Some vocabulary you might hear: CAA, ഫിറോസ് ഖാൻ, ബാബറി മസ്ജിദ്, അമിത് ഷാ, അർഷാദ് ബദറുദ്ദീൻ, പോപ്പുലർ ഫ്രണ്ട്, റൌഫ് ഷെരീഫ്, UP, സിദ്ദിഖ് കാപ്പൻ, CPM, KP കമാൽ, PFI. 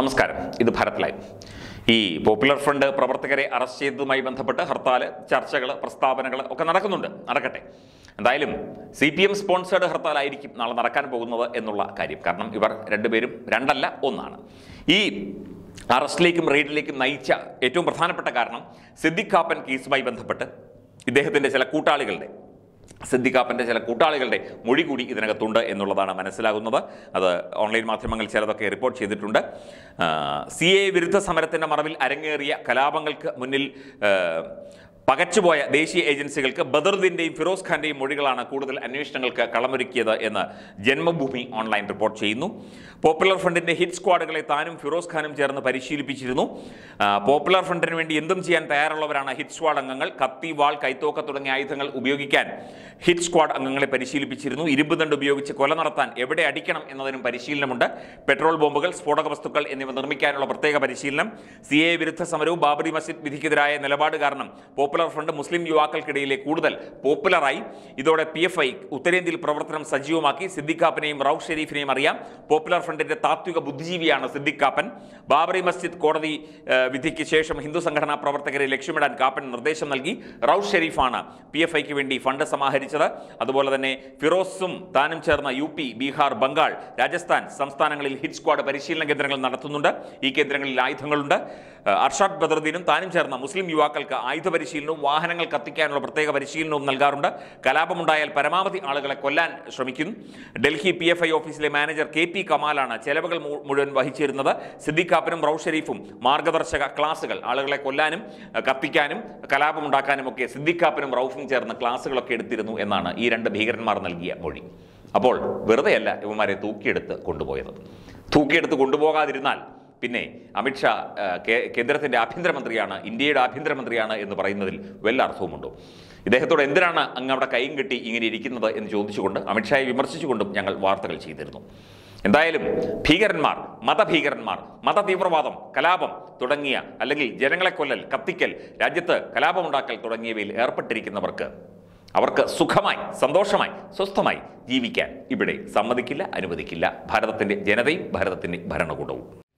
നമസ്കാരം, ഇത് ഭാരത് ലൈവ്. ഈ പോപ്പുലർ ഫ്രണ്ട് പ്രവർത്തകരെ അറസ്റ്റ് ചെയ്തതുമായി ബന്ധപ്പെട്ട് ഹർത്താൽ ചർച്ചകൾ പ്രസ്താവനകൾ ഒക്കെ നടക്കുന്നുണ്ട്, നടക്കട്ടെ. എന്തായാലും CPM സ്പോൺസേർഡ് ഹർത്താലായിരിക്കും നാളെ നടക്കാൻ പോകുന്നത് എന്നുള്ള കാര്യം. കാരണം ഇവർ രണ്ടുപേരും രണ്ടല്ല ഒന്നാണ്. ഈ അറസ്റ്റിലേക്കും റെയ്ഡിലേക്കും നയിച്ച ഏറ്റവും പ്രധാനപ്പെട്ട കാരണം സിദ്ദിഖ് കാപ്പൻ കേസുമായി ബന്ധപ്പെട്ട് ഇദ്ദേഹത്തിൻ്റെ ചില കൂട്ടാളികളുടെ മൊഴി കൂടി ഇതിനകത്തുണ്ട് എന്നുള്ളതാണ് മനസ്സിലാകുന്നത്. അത് ഓൺലൈൻ മാധ്യമങ്ങൾ ചിലതൊക്കെ റിപ്പോർട്ട് ചെയ്തിട്ടുണ്ട്. CAA വിരുദ്ധ സമരത്തിൻ്റെ മറവിൽ അരങ്ങേറിയ കലാപങ്ങൾക്ക് മുന്നിൽ പകച്ചുപോയ ദേശീയ ഏജൻസികൾക്ക് ബദറുദ്ദീൻ്റെയും ഫിറോസ് ഖാൻ്റെയും മൊഴികളാണ് കൂടുതൽ അന്വേഷണങ്ങൾക്ക് കളമൊരുക്കിയത് എന്ന് ജന്മഭൂമി ഓൺലൈൻ റിപ്പോർട്ട് ചെയ്യുന്നു. പോപ്പുലർ ഫ്രണ്ടിൻ്റെ ഹിറ്റ് സ്ക്വാഡുകളെ താനും ഫിറോസ് ഖാനും ചേർന്ന് പരിശീലിപ്പിച്ചിരുന്നു. പോപ്പുലർ ഫ്രണ്ടിന് വേണ്ടി എന്തും ചെയ്യാൻ തയ്യാറുള്ളവരാണ് ഹിറ്റ് സ്ക്വാഡ് അംഗങ്ങൾ. കത്തി, വാൾ, കൈത്തോക്ക തുടങ്ങിയ ആയുധങ്ങൾ ഉപയോഗിക്കാൻ ഹിറ്റ് സ്ക്വാഡ് അംഗങ്ങളെ പരിശീലിപ്പിച്ചിരുന്നു. ഇരുമ്പ് ദണ്ട് ഉപയോഗിച്ച് കൊല നടത്താൻ എവിടെ അടിക്കണം എന്നതിനും പരിശീലനമുണ്ട്. പെട്രോൾ ബോംബുകൾ, സ്ഫോടക വസ്തുക്കൾ എന്നിവ നിർമ്മിക്കാനുള്ള പ്രത്യേക പരിശീലനം. CAA വിരുദ്ധ സമരവും ബാബറി മസ്ജിദ് വിധിക്കെതിരായ നിലപാട് കാരണം പോപ്പുലർ ഫ്രണ്ട് മുസ്ലിം യുവാക്കൾക്കിടയിലെ കൂടുതൽ പോപ്പുലറായി. ഇതോടെ PFI ഉത്തരേന്ത്യയിൽ പ്രവർത്തനം സജീവമാക്കി. സിദ്ദിഖ് കാപ്പനെയും റൌഫ് ഷെരീഫിനെയും അറിയാം. പോപ്പുലർ ഫ്രണ്ടിന്റെ താത്വിക ബുദ്ധിജീവിയാണ് സിദ്ദിഖ് കാപ്പൻ. ബാബറി മസ്ജിദ് കോടതി വിധിക്ക് ശേഷം ഹിന്ദു സംഘടനാ പ്രവർത്തകരെ ലക്ഷ്യമിടാൻ കാപ്പൻ നിർദ്ദേശം നൽകി. റൌഫ് ഷെരീഫാണ് PFIക്ക് വേണ്ടി ഫണ്ട് സമാഹരിച്ചത്. അതുപോലെ തന്നെ ഫിറോസും താനും ചേർന്ന UP, ബീഹാർ, ബംഗാൾ, രാജസ്ഥാൻ സംസ്ഥാനങ്ങളിൽ ഹിറ്റ് സ്ക്വാഡ് പരിശീലന കേന്ദ്രങ്ങൾ നടത്തുന്നുണ്ട്. ഈ കേന്ദ്രങ്ങളിൽ ആയുധങ്ങളുണ്ട്. അർഷാദ് ബദറുദ്ദീനും താനും ചേർന്ന മുസ്ലിം യുവാക്കൾക്ക് ആയുധ പരിശീലനവും വാഹനങ്ങൾ കത്തിക്കാനുള്ള പ്രത്യേക പരിശീലനവും നൽകാറുണ്ട്. കലാപമുണ്ടായാൽ പരമാവധി ആളുകളെ കൊല്ലാൻ ശ്രമിക്കുന്നു. ഡൽഹി PFI ഓഫീസിലെ മാനേജർ KP കമാലാണ് ചെലവുകൾ മുഴുവൻ വഹിച്ചിരുന്നത്. സിദ്ദിഖ് കാപ്പനും റൌഫ് ഷെരീഫും മാർഗദർശക ക്ലാസുകൾ, ആളുകളെ കൊല്ലാനും കത്തിക്കാനും കലാപമുണ്ടാക്കാനും ഒക്കെ സിദ്ദിഖ് കാപ്പനും റൌഫും ചേർന്ന ക്ലാസുകളൊക്കെ എടുത്തിരുന്നു എന്നാണ് ഈ രണ്ട് ഭീകരന്മാർ നൽകിയ മൊഴി. അപ്പോൾ വെറുതെയല്ല ഇവന്മാരെ തൂക്കിയെടുത്ത് കൊണ്ടുപോയത്. തൂക്കിയെടുത്ത് കൊണ്ടുപോകാതിരുന്നാൽ പിന്നെ അമിത് ഷാ കേന്ദ്രത്തിൻ്റെ ആഭ്യന്തരമന്ത്രിയാണ്, ഇന്ത്യയുടെ ആഭ്യന്തരമന്ത്രിയാണ് എന്ന് പറയുന്നതിൽ വല്ല അർത്ഥവുമുണ്ടോ? ഇദ്ദേഹത്തോട് എന്തിനാണ് അങ്ങ് അവിടെ കൈയും കെട്ടി ഇങ്ങനെ ഇരിക്കുന്നത് എന്ന് ചോദിച്ചുകൊണ്ട് അമിത് ഷായെ വിമർശിച്ചുകൊണ്ടും ഞങ്ങൾ വാർത്തകൾ ചെയ്തിരുന്നു. എന്തായാലും ഭീകരന്മാർ, മതഭീകരന്മാർ, മതതീവ്രവാദം, കലാപം തുടങ്ങിയ, അല്ലെങ്കിൽ ജനങ്ങളെ കൊല്ലൽ, കത്തിക്കൽ, രാജ്യത്ത് കലാപമുണ്ടാക്കൽ തുടങ്ങിയവയിൽ ഏർപ്പെട്ടിരിക്കുന്നവർക്ക് അവർക്ക് സുഖമായി, സന്തോഷമായി, സ്വസ്ഥമായി ജീവിക്കാൻ ഇവിടെ സമ്മതിക്കില്ല, അനുവദിക്കില്ല ഭാരതത്തിൻ്റെ ജനതയും ഭാരതത്തിൻ്റെ ഭരണകൂടവും.